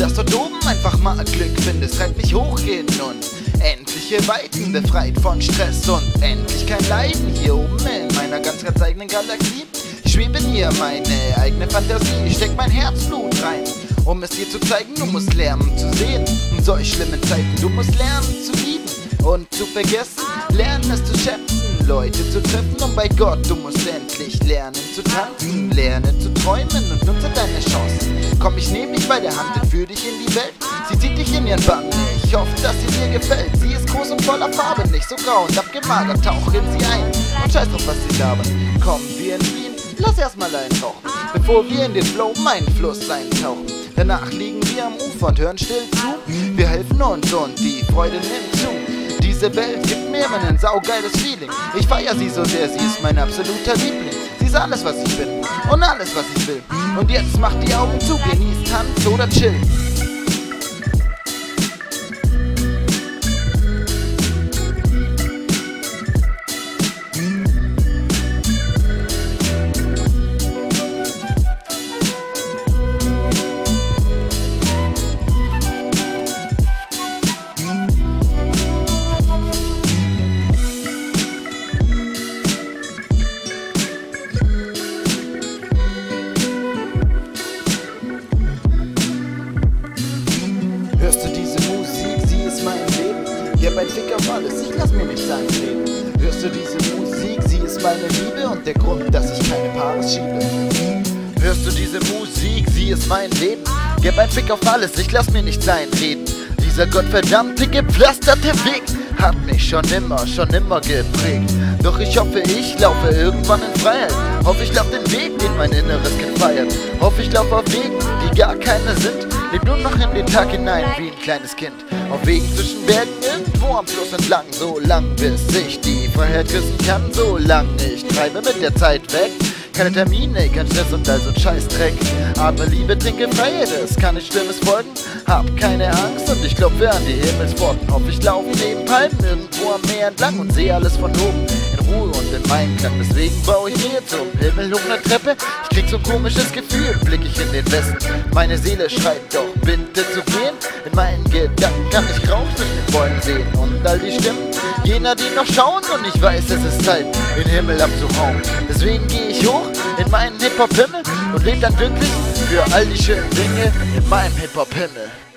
dass dort oben einfach mal Glück findest, treibt mich hochgehen und endliche Weiten, befreit von Stress und endlich kein Leiden hier oben in meiner ganz eigenen Galaxie. Ich schwebe in ihr meine eigene Fantasie, ich steck mein Herzblut rein, um es dir zu zeigen. Du musst lernen zu sehen in solch schlimmen Zeiten, du musst lernen zu lieben und zu vergessen, lernen es zu schätzen, Leute zu treffen, und bei Gott, du musst endlich lernen zu tanzen, lernen zu träumen und nutze deine Chancen. Komm, ich nehm dich bei der Hand und führ dich in die Welt, sie zieht dich in ihren Bann, ich hoffe, dass sie dir gefällt. Sie ist groß und voller Farbe, nicht so grau und abgemagert, tauch in sie ein und scheiß drauf, was sie labern. Komm, wir in Wien, lass erstmal eintauchen, bevor wir in den Flow mein Fluss eintauchen. Danach liegen wir am Ufer und hören still zu, wir helfen uns und die Freude nimmt zu. Diese Welt gibt mir immer ein saugeiles Feeling. Ich feier sie so sehr, sie ist mein absoluter Liebling. Sie ist alles, was ich bin und alles, was ich will. Und jetzt mach die Augen zu, genieß, tanz oder chill. Hörst du diese Musik, sie ist mein Leben. Der mein Fick auf alles, ich lass mir nicht sein Leben. Hörst du diese Musik, sie ist meine Liebe und der Grund, dass ich keine Paare schiebe. Hörst du diese Musik, sie ist mein Leben. Der mein Fick auf alles, ich lass mir nicht sein Reden. Dieser gottverdammte, gepflasterte Weg hat mich schon immer geprägt. Doch ich hoffe, ich laufe irgendwann in Freiheit. Hoffe, ich lauf den Weg, den mein Inneres gefeiert. Hoffe, ich lauf auf Wegen, die gar keine sind. Leb nur noch in den Tag hinein wie ein kleines Kind, auf Wegen zwischen Bergen, irgendwo am Fluss entlang. So lang, bis ich die Freiheit küssen kann, so lang ich treibe mit der Zeit weg. Keine Termine, kein Stress und all so ein Scheißdreck. Aber Liebe, trinke Freiheit, es kann nicht Schlimmes folgen. Hab keine Angst und ich klopfe an die Himmelspforten. Hoffe, ich laufe neben Palmen irgendwo am Meer entlang und sehe alles von oben in Ruhe und in meinem Klang. Deswegen baue ich mir zum Himmel hoch eine Treppe. Ich krieg so ein komisches Gefühl, blick ich in den Westen. Meine Seele schreit doch bitte zu gehen. In meinen Gedanken kann ich Rauch zwischen den Bäumen sehen und all die Stimmen jener, die noch schauen, und ich weiß, es ist Zeit, den Himmel abzuhauen. Deswegen gehe ich hoch in meinen Hip-Hop-Himmel und lebe dann glücklich für all die schönen Dinge in meinem Hip-Hop-Himmel.